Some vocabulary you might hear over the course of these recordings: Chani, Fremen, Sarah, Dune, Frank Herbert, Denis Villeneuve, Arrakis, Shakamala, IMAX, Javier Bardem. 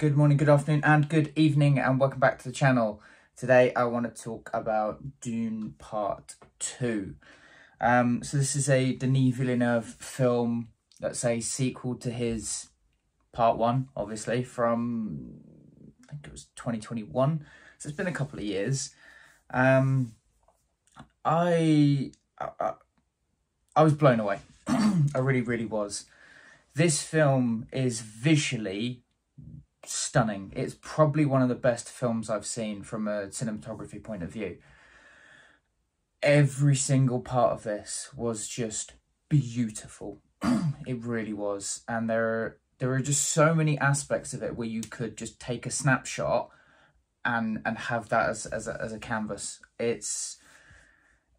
Good morning, good afternoon, and good evening, and welcome back to the channel. Today I want to talk about Dune Part 2. So this is a Denis Villeneuve film that's a sequel to his Part 1, obviously, from, I think it was 2021. So it's been a couple of years. I was blown away. I really, really was. This film is visually stunning. It's probably one of the best films I've seen from a cinematography point of view. Every single part of this was just beautiful. It really was. And there are just so many aspects of it where you could just take a snapshot and have that as a canvas. It's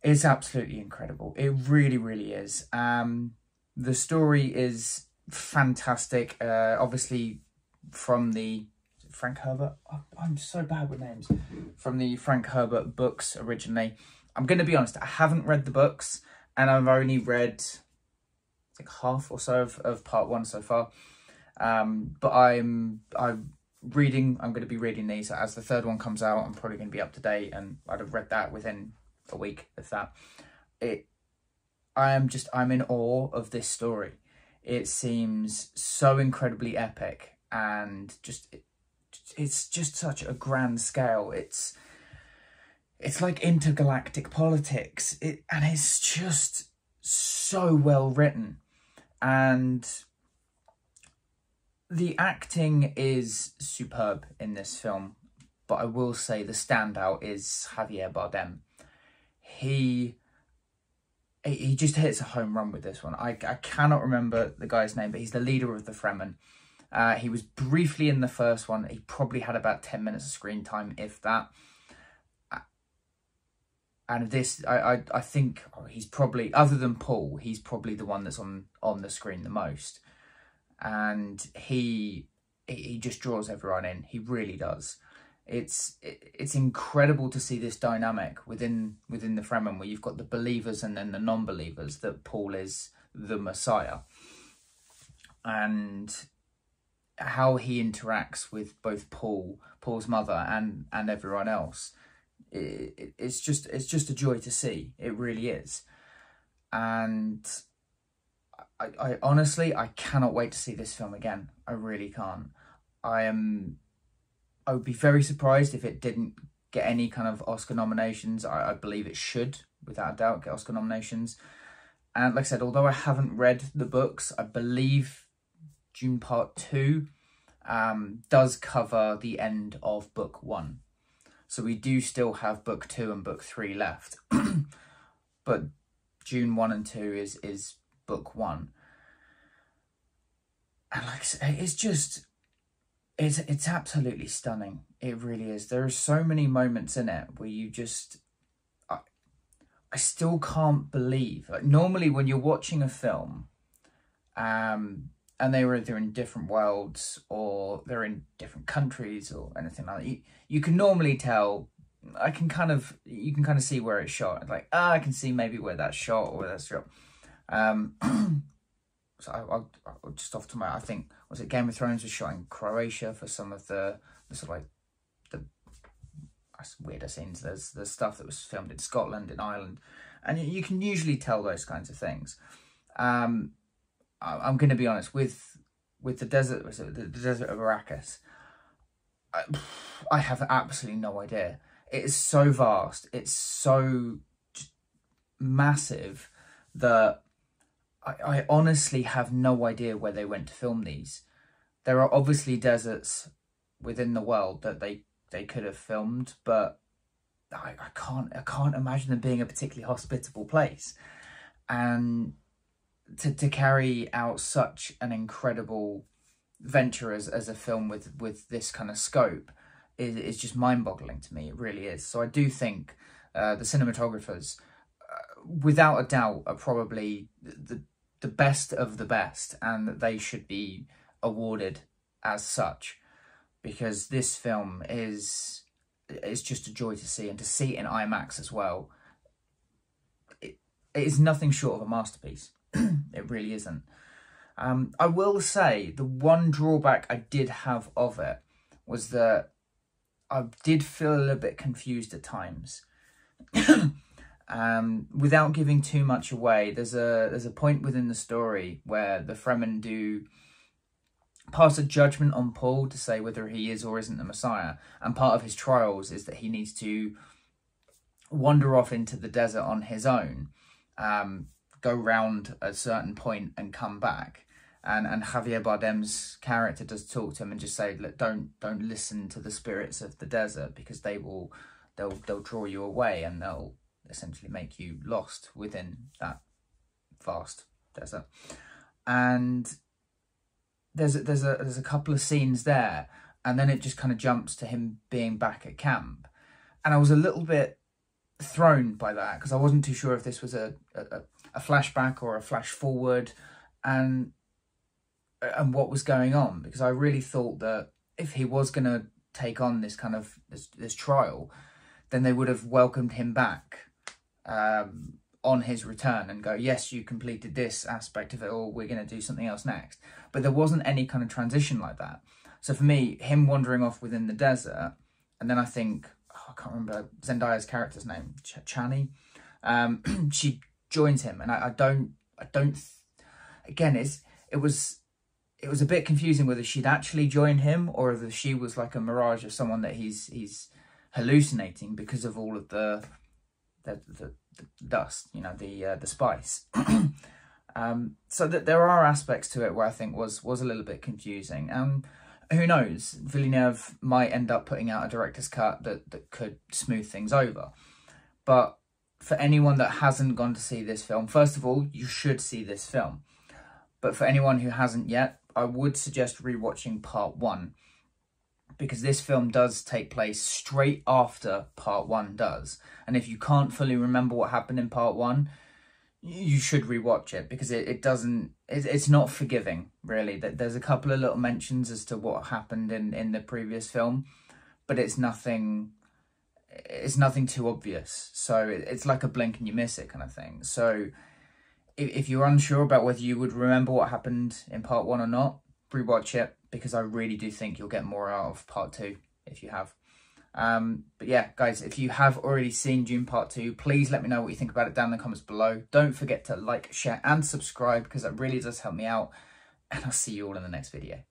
absolutely incredible. It really, really is. The story is fantastic. Obviously, from the Frank Herbert, I'm so bad with names, from the Frank Herbert books originally. I'm going to be honest, I haven't read the books, and I've only read, I think, half or so of part one so far. But I'm going to be reading these. As the third one comes out, I'm probably going to be up to date, and I'd have read that within a week, if that. I'm in awe of this story. It seems so incredibly epic, and it's just such a grand scale. It's like intergalactic politics, and it's just so well written, and the acting is superb in this film. But I will say the standout is Javier Bardem. He just hits a home run with this one. I cannot remember the guy's name, but he's the leader of the Fremen. He was briefly in the first one. He probably had about 10 minutes of screen time, if that. And this, I think he's probably, other than Paul, he's probably the one that's on the screen the most. And he just draws everyone in. He really does. It's incredible to see this dynamic within the Fremen, where you've got the believers and then the non-believers, that Paul is the Messiah. And how he interacts with both Paul's mother and everyone else, it's just a joy to see. It really is. And I honestly, I cannot wait to see this film again. I really can't. I would be very surprised if it didn't get any kind of Oscar nominations. I believe it should, without a doubt, get Oscar nominations. And like I said, although I haven't read the books, I believe Dune Part 2 does cover the end of Book 1. So we do still have Book 2 and Book 3 left. But Dune 1 and 2 is Book 1. And like I said, it's just... It's absolutely stunning. It really is. There are so many moments in it where you just... I still can't believe... Like, normally when you're watching a film and they're in different worlds, or they're in different countries or anything like that, you can normally tell... you can kind of see where it's shot. Like, I can see maybe where that's shot or where that's shot. So I'll just off to my... I think, was it Game of Thrones was shot in Croatia for some of the sort of like the weirder scenes. There's stuff that was filmed in Scotland, in Ireland, and you can usually tell those kinds of things. I'm going to be honest with the desert. Was it the desert of Arrakis? I have absolutely no idea. It is so vast. It's so massive that I honestly have no idea where they went to film these. There are obviously deserts within the world that they could have filmed, but I can't imagine them being a particularly hospitable place. And to carry out such an incredible venture as a film with this kind of scope is just mind-boggling to me. It really is. So I do think the cinematographers, without a doubt, are probably the best of the best, and that they should be awarded as such, because this film is just a joy to see, and to see it in IMAX as well. It is nothing short of a masterpiece. It really isn't. I will say the one drawback I did have of it was that I did feel a little bit confused at times. Without giving too much away, there's a point within the story where the Fremen do pass a judgment on Paul to say whether he is or isn't the Messiah. And part of his trials is that he needs to wander off into the desert on his own, go round a certain point and come back. And Javier Bardem's character does talk to him and just say, look, don't listen to the spirits of the desert, because they'll draw you away and they'll essentially make you lost within that vast desert. And there's a couple of scenes there, and then it just kind of jumps to him being back at camp, and I was a little bit thrown by that because I wasn't too sure if this was a flashback or a flash forward, and what was going on, because I really thought that if he was going to take on this kind of this trial, then they would have welcomed him back on his return and go, yes, you completed this aspect of it, or we're going to do something else next. But there wasn't any kind of transition like that. So for me, him wandering off within the desert, and then I think, oh, I can't remember Zendaya's character's name, Chani. She joins him, and again, it was a bit confusing whether she'd actually joined him or whether she was like a mirage of someone that he's hallucinating because of all of the dust, you know, the spice. So that there are aspects to it where I think was a little bit confusing. Who knows? Villeneuve might end up putting out a director's cut that could smooth things over. But for anyone that hasn't gone to see this film, first of all, you should see this film. But for anyone who hasn't yet, I would suggest rewatching part one, because this film does take place straight after part one does. And if you can't fully remember what happened in part one, you should rewatch it, because it's not forgiving, really. There's a couple of little mentions as to what happened in the previous film, but it's nothing too obvious. So it's like a blink and you miss it kind of thing. So if you're unsure about whether you would remember what happened in part one or not, rewatch it, because I really do think you'll get more out of part two if you have. But yeah, guys, if you have already seen Dune part two, please let me know what you think about it down in the comments below. Don't forget to like, share and subscribe, because that really does help me out. And I'll see you all in the next video.